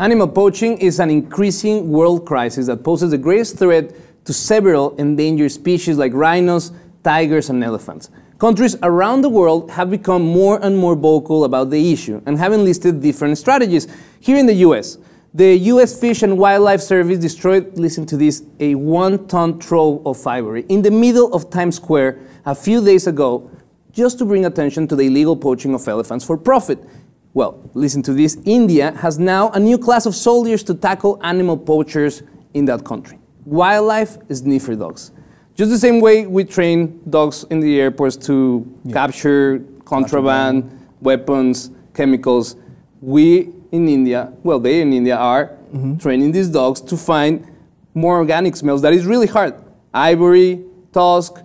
Animal poaching is an increasing world crisis that poses the greatest threat to several endangered species like rhinos, tigers, and elephants. Countries around the world have become more and more vocal about the issue and have enlisted different strategies. Here in the US, the US Fish and Wildlife Service destroyed, listen to this, a 1-ton trove of ivory in the middle of Times Square a few days ago just to bring attention to the illegal poaching of elephants for profit. Well, listen to this, India has now a new class of soldiers to tackle animal poachers in that country. Wildlife sniffer dogs. Just the same way we train dogs in the airports to capture contraband, weapons, chemicals, we in India, well, they in India are training these dogs to find more organic smells. That is really hard. Ivory, tusk,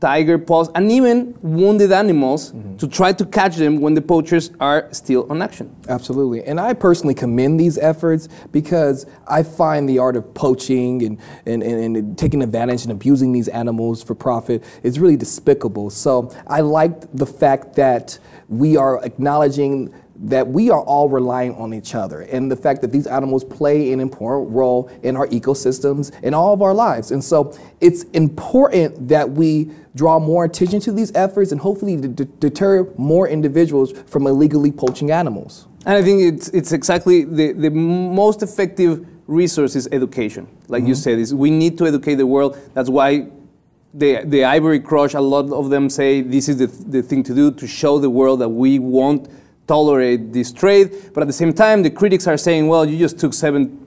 tiger paws, and even wounded animals to try to catch them when the poachers are still on action. Absolutely. And I personally commend these efforts because I find the art of poaching and taking advantage and abusing these animals for profit is really despicable. So I liked the fact that we are acknowledging that we are all relying on each other and the fact that these animals play an important role in our ecosystems and all of our lives. And so it's important that we draw more attention to these efforts and hopefully deter more individuals from illegally poaching animals. And I think it's exactly the most effective resource is education. Like you said, is we need to educate the world. That's why the Ivory Crush, a lot of them say this is the thing to do, to show the world that we won't tolerate this trade, but at the same time the critics are saying, well, you just took 7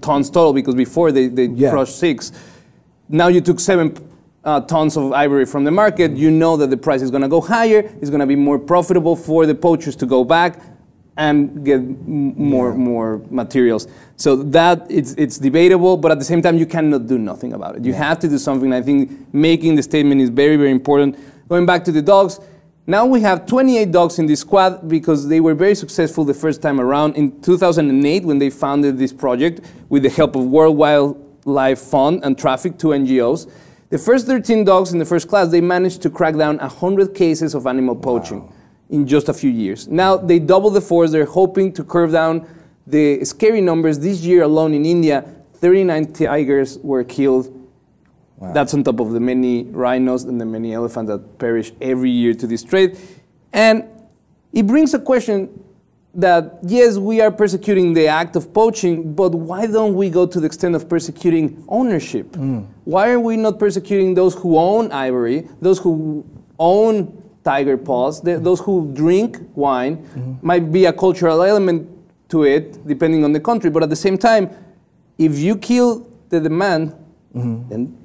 tons total because before they crushed 6. Now you took 7 tons of ivory from the market, you know that the price is going to go higher, it's going to be more profitable for the poachers to go back and get more materials. So that, it's debatable, but at the same time you cannot do nothing about it. You have to do something, and I think making the statement is very, very important. Going back to the dogs, now we have 28 dogs in this squad because they were very successful the first time around in 2008 when they founded this project with the help of World Wildlife Fund and Traffic, 2 NGOs. The first 13 dogs in the first class, they managed to crack down 100 cases of animal poaching in just a few years. Now they double the force. They're hoping to curb down the scary numbers. This year alone in India, 39 tigers were killed. Wow. That's on top of the many rhinos and the many elephants that perish every year to this trade. And it brings a question that, yes, we are persecuting the act of poaching, but why don't we go to the extent of persecuting ownership? Why are we not persecuting those who own ivory, those who own tiger paws, those who drink wine? Might be a cultural element to it, depending on the country. But at the same time, if you kill the demand, then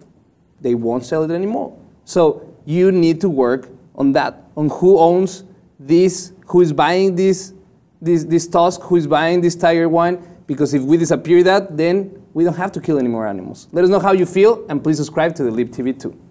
they won't sell it anymore. So you need to work on that, on who owns this, who is buying this tusk, who is buying this tiger wine, because if we disappear that, then we don't have to kill any more animals. Let us know how you feel, and please subscribe to the LipTV too.